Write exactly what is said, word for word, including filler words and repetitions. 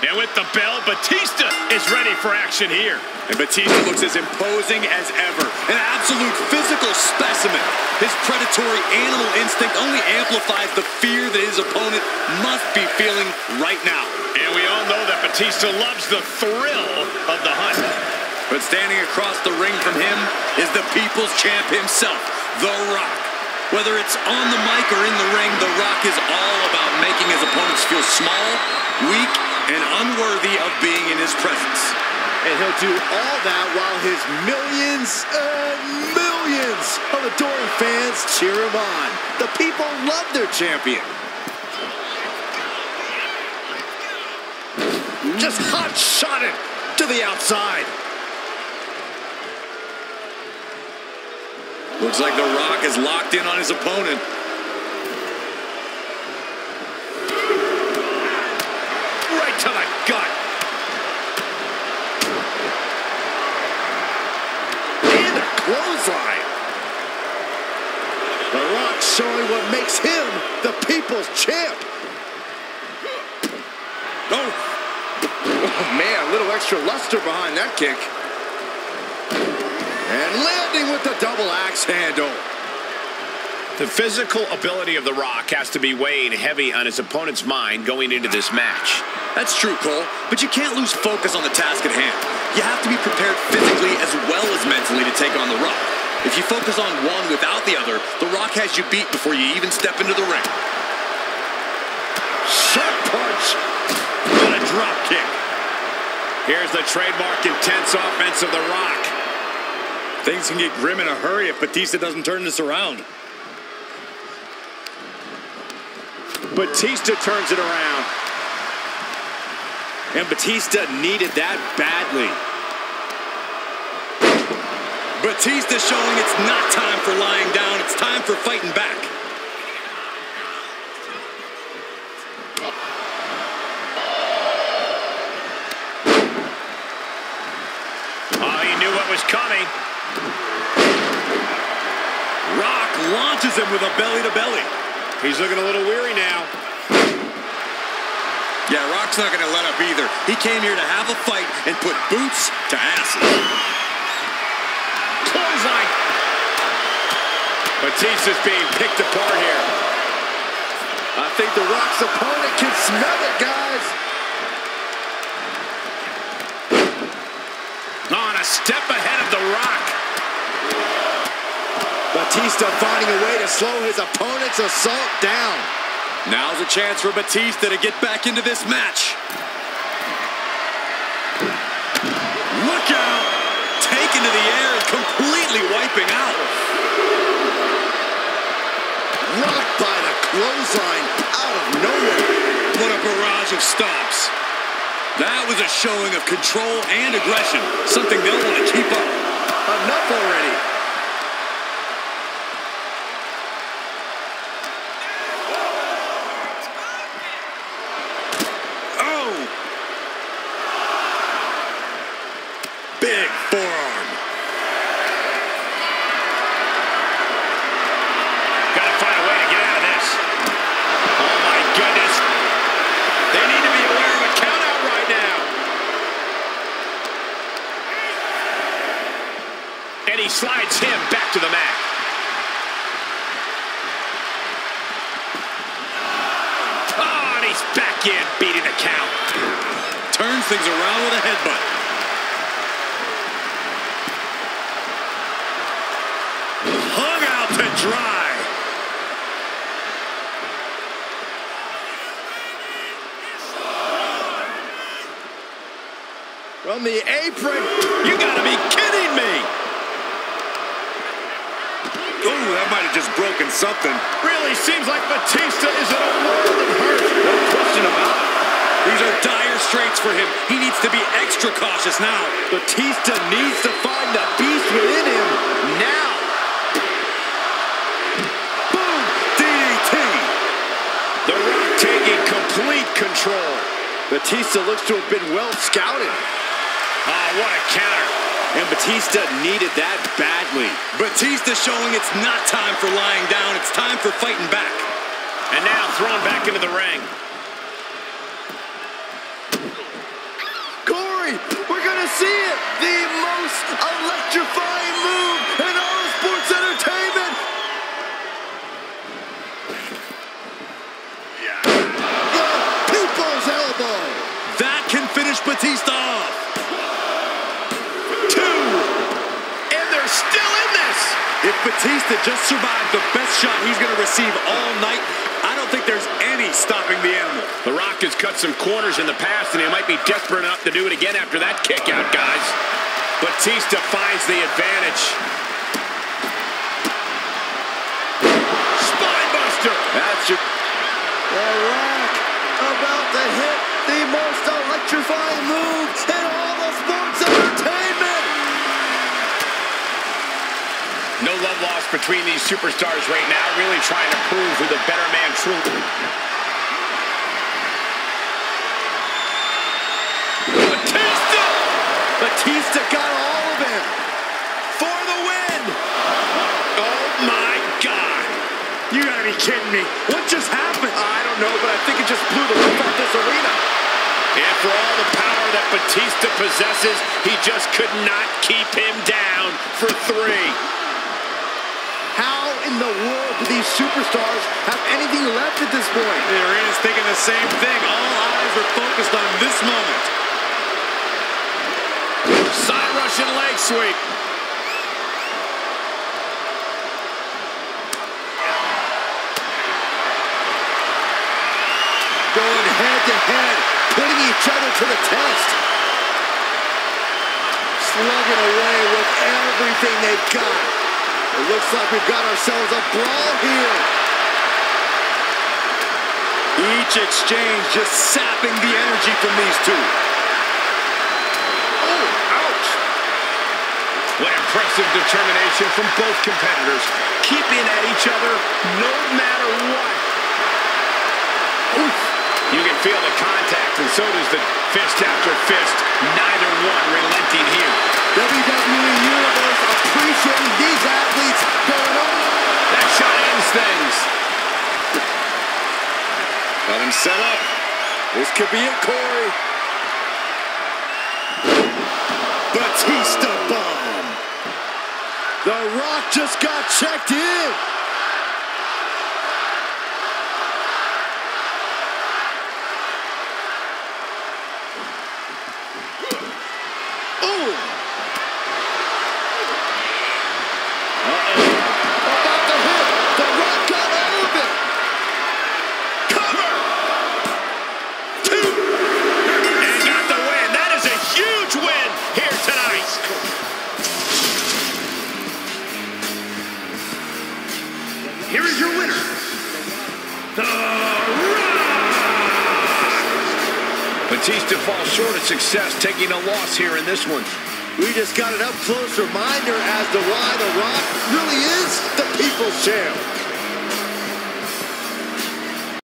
And with the bell, Batista is ready for action here. And Batista looks as imposing as ever. An absolute physical specimen. His predatory animal instinct only amplifies the fear that his opponent must be feeling right now. And we all know that Batista loves the thrill of the hunt. But standing across the ring from him is the People's Champ himself, The Rock. Whether it's on the mic or in the ring, The Rock is all about making his opponents feel small, weak, and unworthy of being in his presence. And he'll do all that while his millions and millions of adoring fans cheer him on. The people love their champion. Just hot-shotted to the outside. Looks like The Rock is locked in on his opponent. To the gut. And a clothesline. The Rock showing what makes him the People's Champ. Oh, oh man, a little extra luster behind that kick. And landing with the double axe handle. The physical ability of The Rock has to be weighing heavy on his opponent's mind going into this match. That's true, Cole, but you can't lose focus on the task at hand. You have to be prepared physically as well as mentally to take on The Rock. If you focus on one without the other, The Rock has you beat before you even step into the ring. Sharp punch! What a drop kick! Here's the trademark intense offense of The Rock. Things can get grim in a hurry if Batista doesn't turn this around. Batista turns it around. And Batista needed that badly. Batista showing it's not time for lying down. It's time for fighting back. Oh, he knew what was coming. Rock launches him with a belly-to-belly. He's looking a little weary now. Yeah, Rock's not going to let up either. He came here to have a fight and put boots to asses. Clothesline. Batista's being picked apart here. I think The Rock's opponent can smell it, guys. On a step ahead of The Rock. Batista finding a way to slow his opponent's assault down. Now's a chance for Batista to get back into this match. Look out! Taken to the air and completely wiping out. Rocked by the clothesline out of nowhere. What a barrage of stops. That was a showing of control and aggression, something they'll want to keep up. Enough already. He slides him back to the mat. Oh, and he's back in, beating the count. Turns things around with a headbutt. Hung out to dry. From the apron, you gotta be kidding me. Ooh, that might have just broken something. Really seems like Batista is in a world of hurt. No question about it. These are dire straits for him. He needs to be extra cautious now. Batista needs to find the beast within him now. Boom! D D T! The Rock taking complete control. Batista looks to have been well scouted. Oh, what a counter. And Batista needed that badly. Batista showing it's not time for lying down. It's time for fighting back. And now thrown back into the ring. Yeah. The people's elbow. That can finish Batista off. Two. And they're still in this. If Batista just survived the best shot he's going to receive all night, I don't think there's any stopping the animal. The Rock has cut some corners in the past, and he might be desperate enough to do it again after that kick out, guys. Batista finds the advantage. Spinebuster! That's your... The Rock about to hit the most electrifying move in all of sports entertainment! No love lost between these superstars right now, really trying to prove who the better man truly is. Batista got all of him for the win. Oh, my God. You gotta be kidding me. What just happened? I don't know, but I think it just blew the roof off this arena. And for all the power that Batista possesses, he just could not keep him down for three. How in the world do these superstars have anything left at this point? There is thinking the same thing. All eyes were focused on this moment. Side Russian leg sweep. Going head to head, putting each other to the test. Slugging away with everything they've got. It looks like we've got ourselves a brawl here. Each exchange just sapping the energy from these two. What impressive determination from both competitors, keeping at each other no matter what. Oof. You can feel the contact, and so does the fist after fist. Neither one relenting here. W W E Universe appreciating these athletes going on. That shot ends things. Got him set up. This could be it, Corey. Batista bomb. The Rock just got checked in. Ooh. Uh-oh. About to hit. The Rock got all of it. Cover. Two. And got the win. That is a huge win here tonight. Here is your winner, The Rock! Batista falls short of success, taking a loss here in this one. We just got an up-close reminder as to why The Rock really is the people's champ.